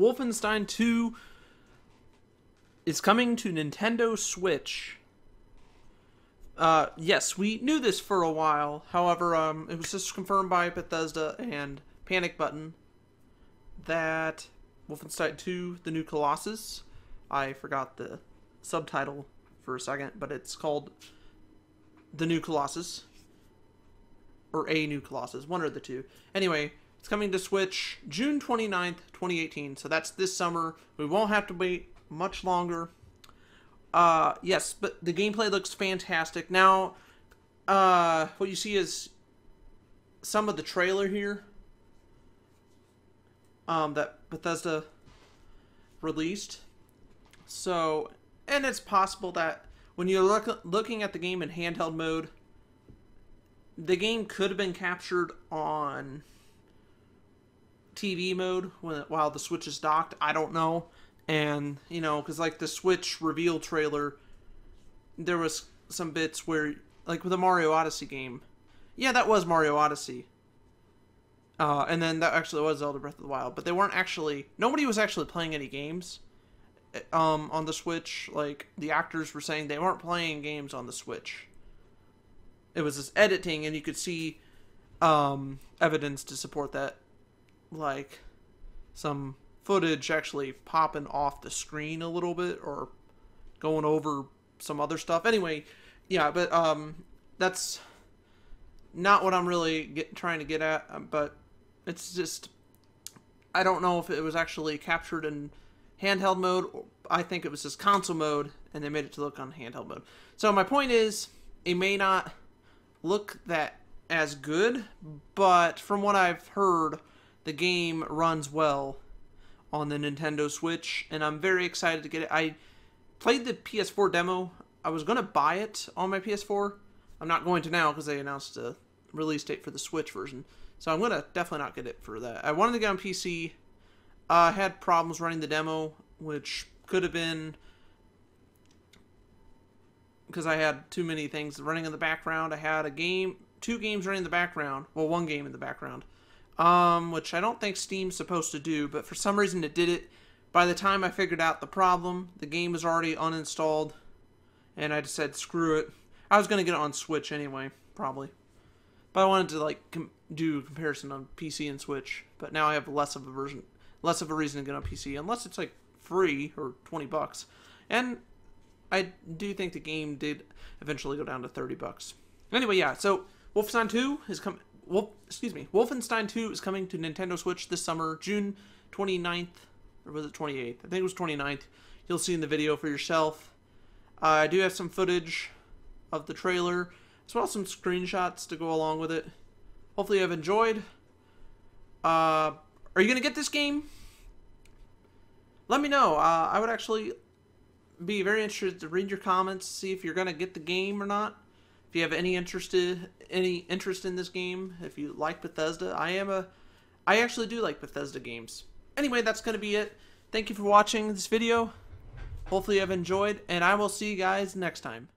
Wolfenstein 2 is coming to Nintendo Switch. Yes, we knew this for a while. However, it was just confirmed by Bethesda and Panic Button that Wolfenstein 2: The New Colossus, I forgot the subtitle for a second, but it's called The New Colossus, or A New Colossus, one or the two. Anyway, it's coming to Switch June 29th, 2018, so that's this summer. We won't have to wait much longer. Yes, but the gameplay looks fantastic. Now, what you see is some of the trailer here that Bethesda released. So, and it's possible that when you're looking at the game in handheld mode, the game could have been captured on TV mode while the Switch is docked. I don't know. And, you know, because, like, the Switch reveal trailer, there was some bits where, like, with the Mario Odyssey game. Yeah, that was Mario Odyssey. And then that actually was Zelda Breath of the Wild. But they weren't actually... Nobody was actually playing any games on the Switch. Like, the actors were saying they weren't playing games on the Switch. It was this editing, and you could see evidence to support that. Like, some... footage actually popping off the screen a little bit or going over some other stuff. Anyway, yeah, but that's not what I'm really trying to get at, but it's just, I don't know if it was actually captured in handheld mode. I think it was just console mode and they made it to look on handheld mode. So my point is, it may not look that as good, but from what I've heard, the game runs well on the Nintendo Switch, and I'm very excited to get it. I played the PS4 demo. I was going to buy it on my PS4. I'm not going to now because they announced a release date for the Switch version. So I'm going to definitely not get it for that. I wanted to get on PC. I had problems running the demo, which could have been because I had too many things running in the background. I had a game, two games running in the background. Well, one game in the background. Which I don't think Steam's supposed to do, but for some reason it did it. By the time I figured out the problem, the game was already uninstalled, and I just said, screw it. I was going to get it on Switch anyway, probably. But I wanted to, like, do a comparison on PC and Switch, but now I have less of a reason to get on PC, unless it's, like, free, or 20 bucks. And I do think the game did eventually go down to 30 bucks. Anyway, yeah, so Wolfenstein 2 is coming... Wolfenstein 2 is coming to Nintendo Switch this summer, June 29th, or was it 28th? I think it was 29th. You'll see in the video for yourself. I do have some footage of the trailer, as well as some screenshots to go along with it. Hopefully you have enjoyed. Are you going to get this game? Let me know. I would actually be very interested to read your comments, see if you're going to get the game or not. If you have any interest in this game, if you like Bethesda, I actually do like Bethesda games. Anyway, that's going to be it. Thank you for watching this video. Hopefully you have enjoyed, and I will see you guys next time.